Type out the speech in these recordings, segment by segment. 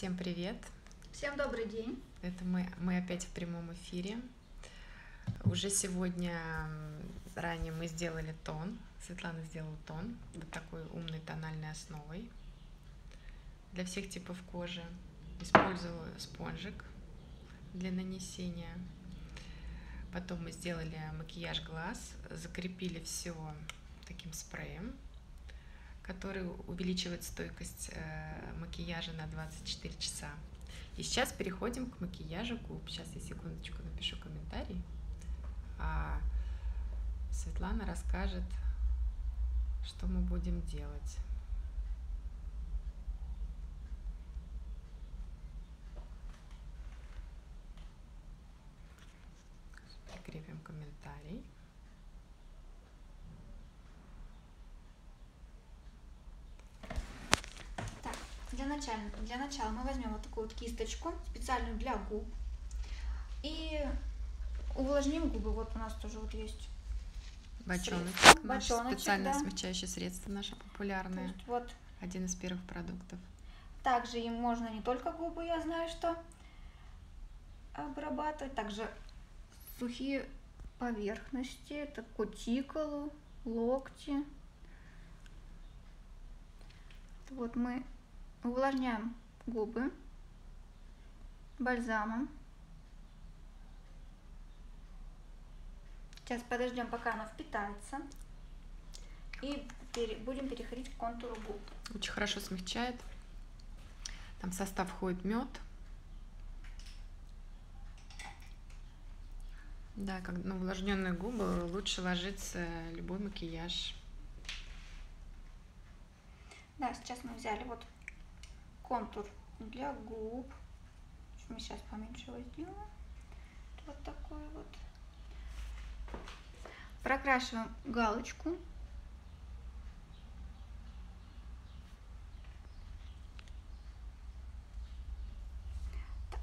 Всем привет! Всем добрый день! Это мы опять в прямом эфире. Уже сегодня ранее мы сделали тон. Светлана сделала тон вот такой умной тональной основой для всех типов кожи. Использую спонжик для нанесения. Потом мы сделали макияж глаз, закрепили все таким спреем, который увеличивает стойкость макияжа на 24 часа. И сейчас переходим к макияжу губ. Сейчас я секундочку напишу комментарий, а Светлана расскажет, что мы будем делать. Прикрепим комментарий. Для начала мы возьмем вот такую вот кисточку, специальную для губ, и увлажним губы. Вот у нас тоже вот есть бочоночек, специальное смягчающее средство наше популярное. Вот. Один из первых продуктов. Также им можно не только губы, я знаю, что обрабатывать, также сухие поверхности, это кутикулу, локти. Вот мы увлажняем губы бальзамом. Сейчас подождем, пока она впитается, и будем переходить к контуру губ. Очень хорошо смягчает. Там в состав входит мед. Да, как на увлажненные губы лучше ложится любой макияж. Да, сейчас мы взяли вот контур для губ. Мы сейчас поменьше его сделаем. Вот такой вот. Прокрашиваем галочку.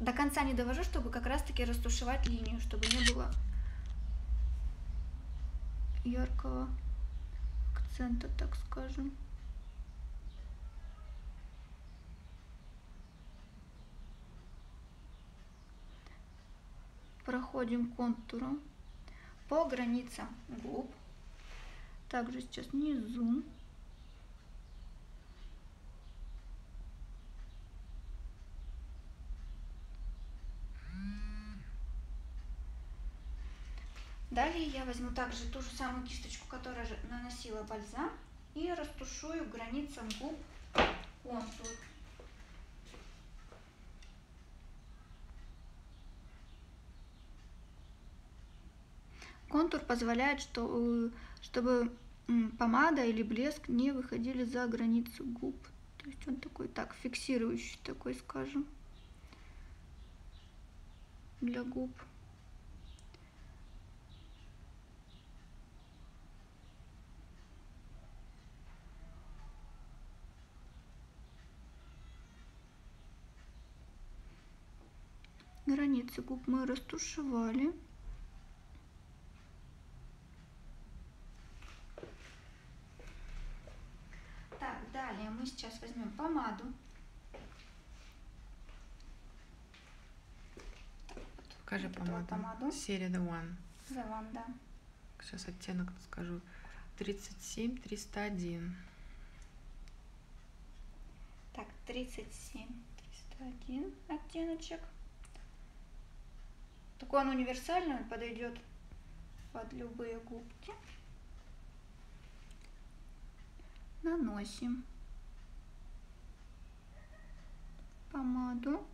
До конца не довожу, чтобы как раз таки растушевать линию, чтобы не было яркого акцента, так скажем. Проходим контуром по границам губ, также сейчас внизу. Далее я возьму также ту же самую кисточку, которая же наносила бальзам, и растушую границам губ контур. Контур позволяет, чтобы помада или блеск не выходили за границу губ. То есть он такой, так, фиксирующий такой, скажем, для губ. Границы губ мы растушевали. Мы сейчас возьмем помаду. Покажи вот помаду. Серия The One. The One, да. Сейчас оттенок скажу. 37-301. Так, 37-301 оттеночек. Такой он универсальный, он подойдет под любые губки. Наносим помаду.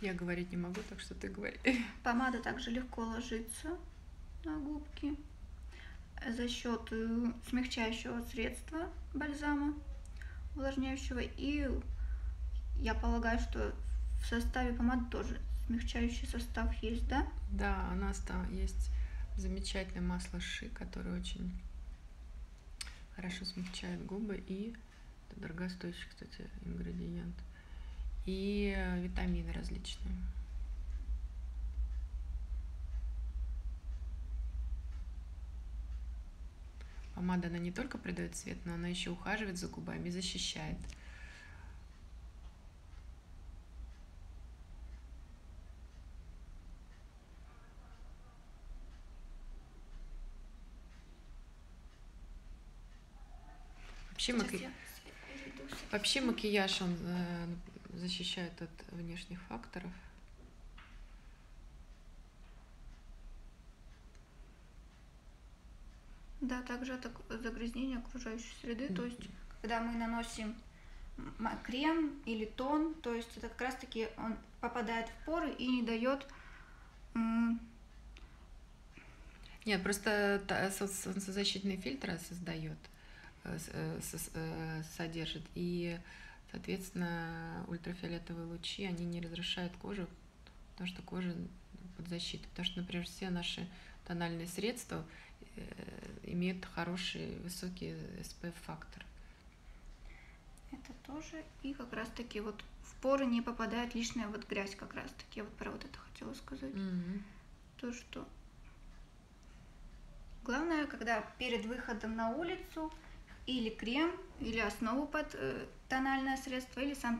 Я говорить не могу, так что ты говори. Помада также легко ложится на губки за счет смягчающего средства бальзама увлажняющего, и я полагаю, что в составе помады тоже смягчающий состав есть, да? Да, у нас там есть замечательное масло ши, которое очень хорошо смягчает губы. И это дорогостоящий, кстати, ингредиент. И витамины различные. помада, она не только придает цвет, но она еще ухаживает за губами, защищает. Вообще макияж, он защищает от внешних факторов. Да, также от загрязнения окружающей среды. То есть, когда мы наносим крем или тон, то есть это как раз-таки он попадает в поры и не дает... Нет, просто солнцезащитный фильтр создает. Содержит, и соответственно ультрафиолетовые лучи, они не разрушают кожу, потому что кожа под защитой, потому что, например, все наши тональные средства имеют хороший высокий SPF-фактор. Это тоже, и как раз таки вот в поры не попадает лишняя вот грязь, как раз таки я вот про вот это хотела сказать. То, что главное, когда перед выходом на улицу или крем, или основу под тональное средство, или сам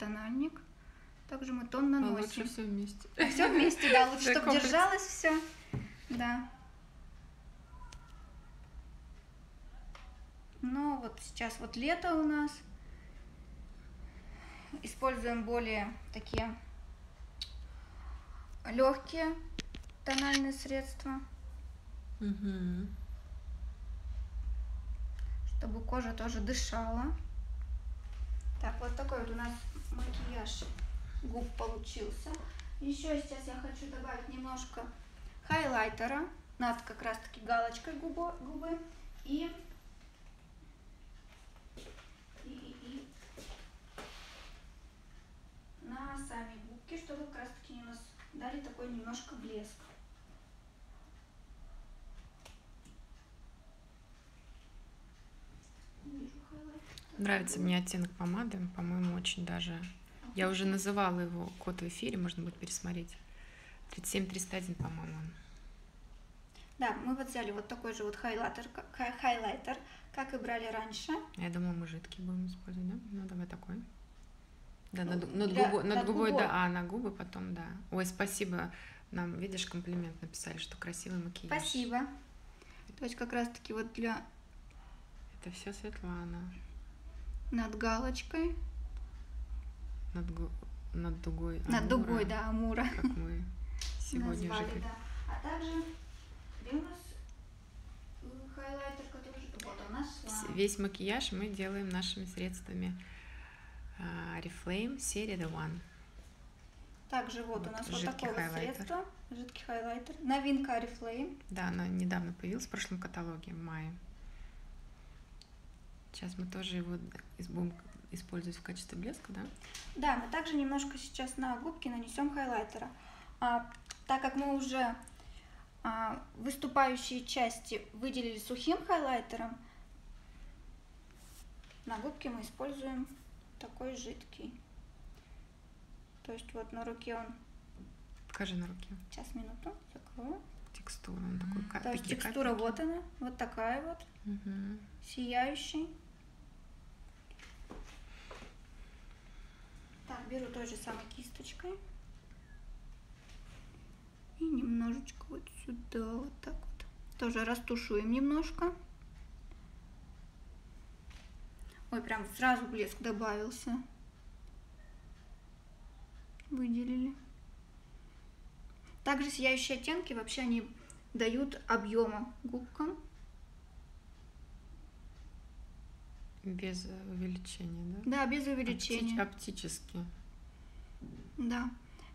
тональник. Также мы тон наносим. Лучше все вместе. Все вместе, да, лучше, чтобы держалось все. Да. Но вот сейчас вот лето у нас. Используем более такие легкие тональные средства. Чтобы кожа тоже дышала. Так, вот такой вот у нас макияж губ получился. Еще сейчас я хочу добавить немножко хайлайтера над как раз таки галочкой губы. И на сами губки, чтобы как раз таки у нас дали такой немножко блеск. Нравится мне оттенок помады, по-моему, очень даже. Я уже называла его код в эфире, можно будет пересмотреть. 3731, по-моему. Да, мы вот взяли вот такой же вот хайлайтер, как и брали раньше. Я думала, мы жидкий будем использовать, да? Ну, давай такой. Да, над губой, да, а на губы потом, да. Ой, спасибо. Нам, видишь, комплимент написали, что красивый макияж. Спасибо. То есть как раз-таки вот для... Это все Светлана. Над галочкой. Над дугой Амура. Над дугой, да, Амура. Как мы сегодня назвали, уже... да. А также у нас хайлайтер, который вот у нас шла. Весь макияж мы делаем нашими средствами. Орифлейм, серия The One. Также вот у нас вот такое хайлайтер. Средство. Жидкий хайлайтер. Новинка Орифлейм. Да, она недавно появилась в прошлом каталоге, в мае. Сейчас мы тоже его будем использовать в качестве блеска, да? Да, мы также немножко сейчас на губки нанесем хайлайтера. Так как мы уже выступающие части выделили сухим хайлайтером, на губки мы используем такой жидкий. То есть вот на руке он... Покажи на руке. Сейчас, минуту, закрою. Текстура, он такой, то есть текстура капельки. Вот она, вот такая вот, сияющий. Так, беру той же самой кисточкой и немножечко вот сюда, вот так вот. Тоже растушуем немножко. Ой, прям сразу блеск добавился. Выделили. Также сияющие оттенки, вообще они дают объема губкам. Без увеличения, да? Да, без увеличения. Оптически. Да.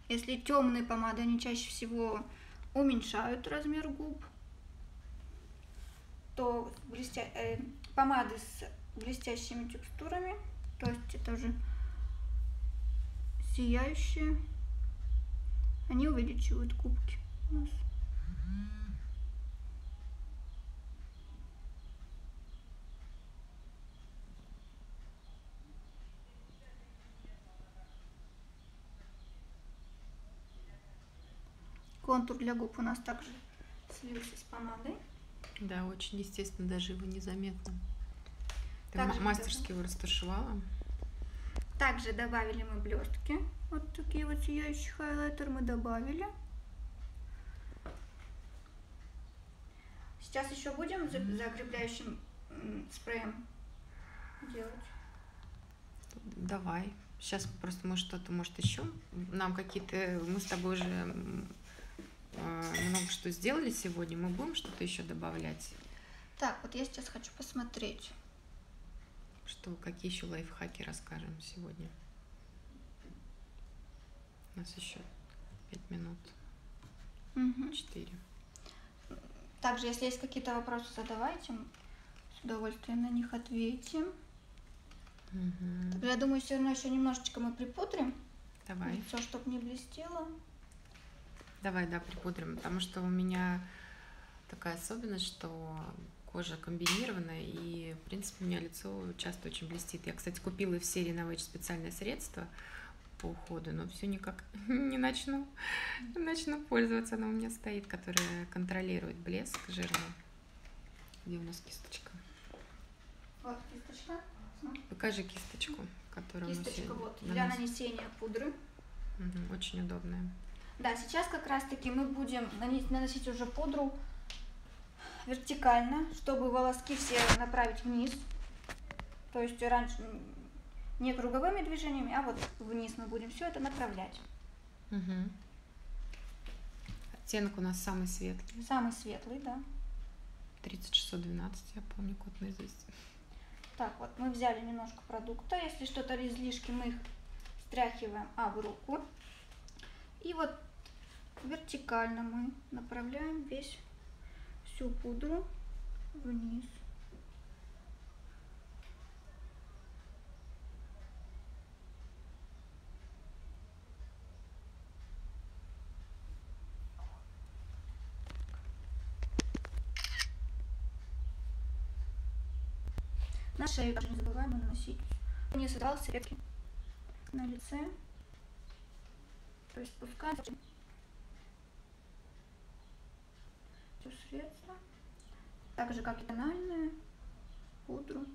Если темные помады, они чаще всего уменьшают размер губ, то помады с блестящими текстурами, то есть это уже сияющие, они увеличивают губки у нас. Контур для губ у нас также слился с помадой. Да, очень естественно, даже его незаметно. Ты мастерски его растушевала. Также добавили мы блестки. Вот такие вот сияющие хайлайтер мы добавили. Сейчас еще будем закрепляющим спреем делать. Давай. Сейчас просто мы что-то, может, еще. Нам какие-то... Мы с тобой уже много что сделали сегодня. Мы будем что-то еще добавлять? Так, вот я сейчас хочу посмотреть. Что, какие еще лайфхаки расскажем сегодня? У нас еще 5 минут. 4. Также, если есть какие-то вопросы, задавайте. С удовольствием на них ответим. Тогда, я думаю, все равно еще немножечко мы припудрим. Давай. Все, чтобы не блестело. Давай, да, припудрим. Потому что у меня такая особенность, что кожа комбинированная. И, в принципе, у меня лицо часто очень блестит. Я, кстати, купила в серии Новичок специальное средство по уходу, но все никак не начну пользоваться. Оно у меня стоит, которое контролирует блеск жирный. Где у нас кисточка? Вот кисточка. Покажи кисточку, которая кисточка у нас вот, для нанесения пудры. Очень удобная. Да, сейчас как раз-таки мы будем наносить уже пудру вертикально, чтобы волоски все направить вниз. То есть раньше не круговыми движениями, а вот вниз мы будем все это направлять. Оттенок у нас самый светлый. Самый светлый, да. 3612, я помню код наизусть. Так, вот мы взяли немножко продукта, если что-то излишки, мы их стряхиваем в руку. И вот вертикально мы направляем всю пудру вниз. На шею также не забываем наносить. Не создал сетки на лице. То есть пускай все средства. Так же, как и тональную пудру.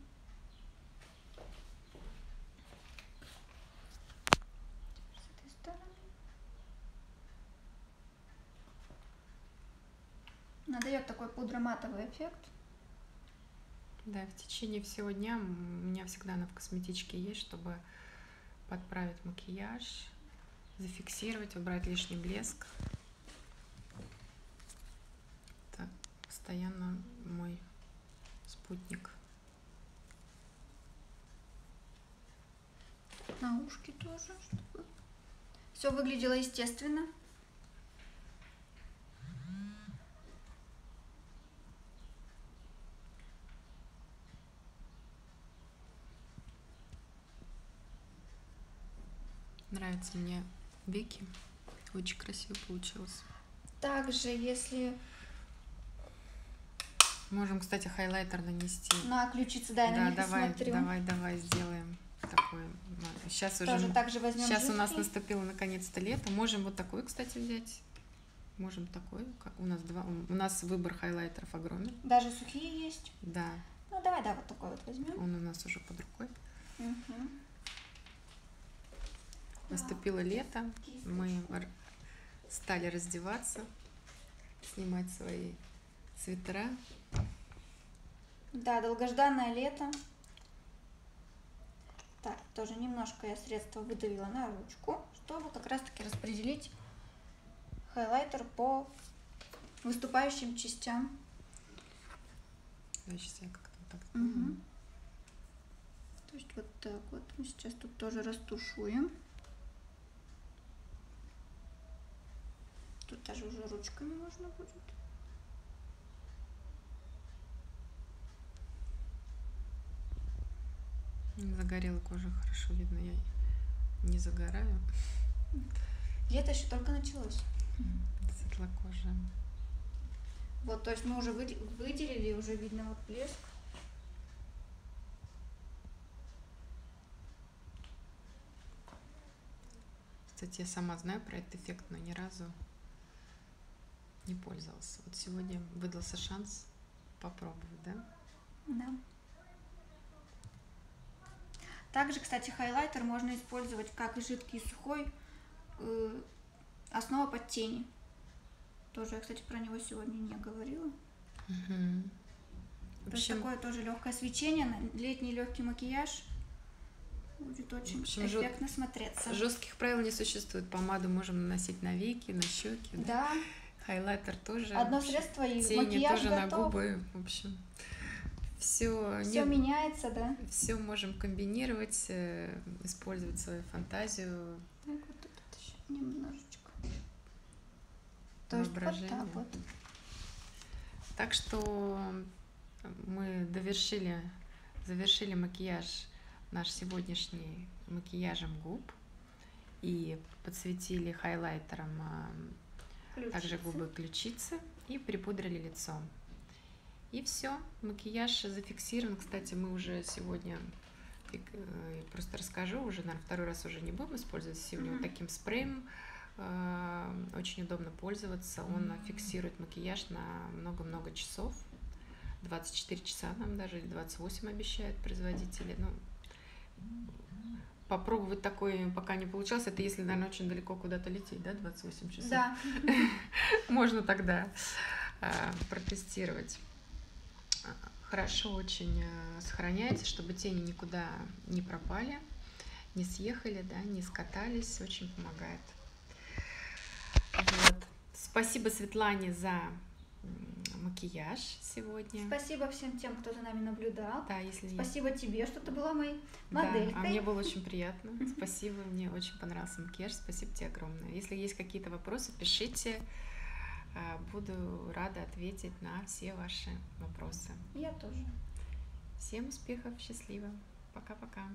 С этой стороны. Она дает такой пудроматовый эффект. Да, в течение всего дня у меня всегда она в косметичке есть, чтобы подправить макияж, зафиксировать, убрать лишний блеск. Так, постоянно мой спутник. На ушки тоже, чтобы все выглядело естественно. Нравится мне веки, очень красиво получилось. Также, если можем, кстати, хайлайтер нанести. На ключицы, да, я на них посмотрю. Давай сделаем такое. Сейчас у нас наступило наконец-то лето. Можем вот такой, кстати, взять. Можем такой. У нас выбор хайлайтеров огромный. Даже сухие есть. Да. Ну давай, да, вот такой вот возьмем. Он у нас уже под рукой. Наступило лето, мы стали раздеваться, снимать свои свитера. Да, долгожданное лето. Так, тоже немножко я средство выдавила на ручку, чтобы как раз-таки распределить хайлайтер по выступающим частям. Сейчас я как-то так. То есть вот так вот. Мы сейчас тут тоже растушуем. Тут даже уже ручками можно будет. Загорела кожа, хорошо видно, я не загораю. Лето еще только началось. Светлокожая. Вот, то есть мы уже выделили, уже видно вот блеск. Кстати, я сама знаю про этот эффект, но ни разу не пользовался. Вот сегодня выдался шанс попробовать, да? Да. Также, кстати, хайлайтер можно использовать как и жидкий, и сухой. Основа под тени. Тоже я, кстати, про него сегодня не говорила. Угу. То есть такое тоже легкое свечение, летний легкий макияж. Будет очень эффектно смотреться. Жестких правил не существует. Помаду можем наносить на веки, на щеки. Да. Хайлайтер тоже. Одно средство и макияж тоже готов. На губы. В общем, все меняется, да? Все можем комбинировать, использовать свою фантазию. Так, вот тут еще немножечко. То есть вот так вот. Так что мы завершили макияж. Наш сегодняшний макияжем губ и подсветили хайлайтером ключицы. Также губы, ключицы, и припудрили лицо. И все, макияж зафиксирован. Кстати, мы уже сегодня, просто расскажу, уже, наверное, второй раз уже не будем использовать сегодня вот таким спреем. Очень удобно пользоваться, он фиксирует макияж на много-много часов. 24 часа нам даже, или 28 обещают производители. Ну, попробовать такое пока не получалось. Это если, наверное, очень далеко куда-то лететь, да, 28 часов? Да. Можно тогда протестировать. Хорошо очень сохраняется, чтобы тени никуда не пропали, не съехали, да, не скатались. Очень помогает. Вот. Спасибо Светлане за макияж сегодня. Спасибо всем тем, кто за нами наблюдал. Да, если спасибо тебе, что ты была моей моделькой. Да, мне было очень приятно. Спасибо, мне очень понравился макияж. Спасибо тебе огромное. Если есть какие-то вопросы, пишите. Буду рада ответить на все ваши вопросы. Я тоже. Всем успехов, счастливо. Пока-пока.